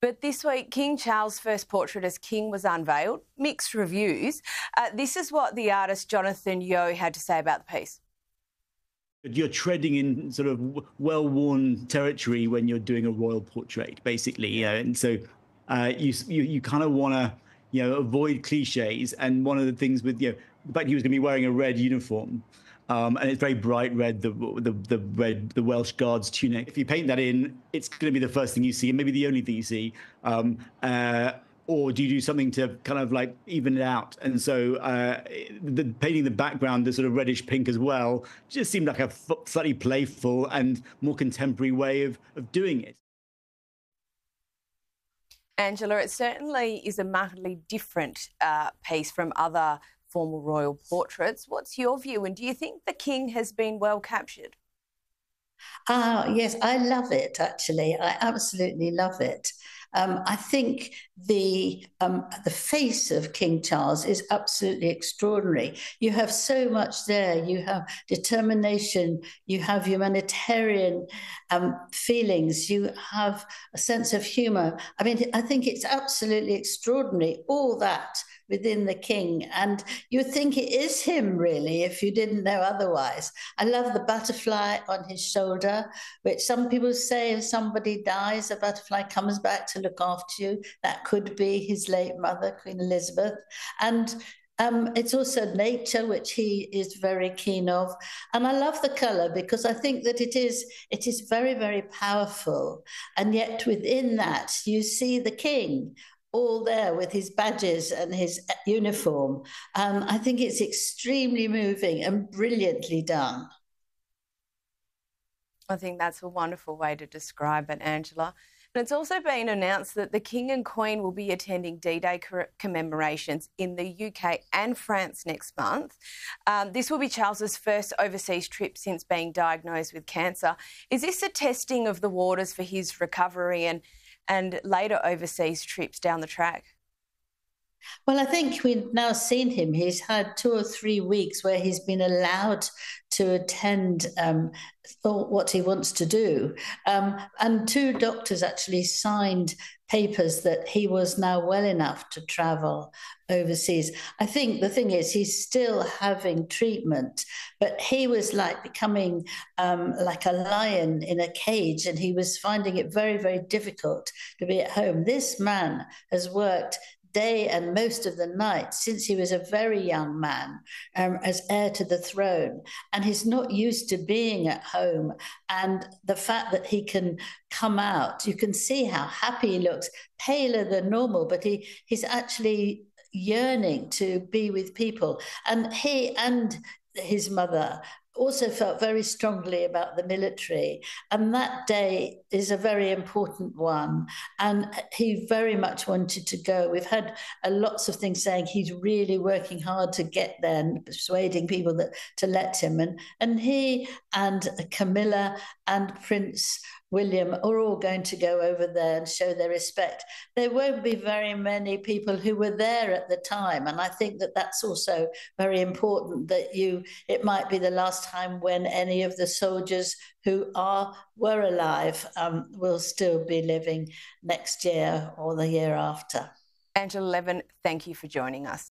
But this week, King Charles' first portrait as king was unveiled. Mixed reviews. This is what the artist Jonathan Yeo had to say about the piece. You're treading in sort of well-worn territory when you're doing a royal portrait, basically. You know? And so you kind of want to, you know, avoid cliches. And one of the things with, you know, the fact he was going to be wearing a red uniform, and it's very bright red, the Welsh Guards tunic. If you paint that in, it's going to be the first thing you see, and maybe the only thing you see. Or do you do something to kind of like even it out? And so painting the background, the sort of reddish pink as well, just seemed like a slightly playful and more contemporary way of doing it. Angela, it certainly is a markedly different piece from other formal royal portraits. What's your view, and do you think the king has been well captured? Yes, I love it, actually. I absolutely love it. I think the face of King Charles is absolutely extraordinary. You have so much there. You have determination. You have humanitarian feelings. You have a sense of humour. I mean, I think it's absolutely extraordinary, all that within the king. And you think it is him, really, if you didn't know otherwise. I love the butterfly on his shoulder, which some people say if somebody dies, a butterfly comes back to look after you. That could be his late mother, Queen Elizabeth. And it's also nature, which he is very keen of. And I love the colour because I think that it is very, very powerful. And yet within that, you see the king, all there with his badges and his uniform. I think it's extremely moving and brilliantly done. I think that's a wonderful way to describe it, Angela. And it's also been announced that the King and Queen will be attending D-Day commemorations in the UK and France next month. This will be Charles's first overseas trip since being diagnosed with cancer. Is this a testing of the waters for his recovery and later overseas trips down the track? Well, I think we've now seen him. He's had 2 or 3 weeks where he's been allowed to attend what he wants to do. And 2 doctors actually signed papers that he was now well enough to travel overseas. I think the thing is he's still having treatment, but he was like becoming like a lion in a cage, and he was finding it very, very difficult to be at home. This man has worked day and most of the night since he was a very young man as heir to the throne, and he's not used to being at home. And the fact that he can come out, you can see how happy he looks, paler than normal, but he's actually yearning to be with people. And he and his mother also felt very strongly about the military. And that day is a very important one. And he very much wanted to go. We've had lots of things saying he's really working hard to get there and persuading people to let him. And he and Camilla and Prince William are all going to go over there and show their respect. There won't be very many people who were there at the time, and I think that that's also very important, that it might be the last time when any of the soldiers who were alive will still be living next year or the year after. Angela Levin, thank you for joining us.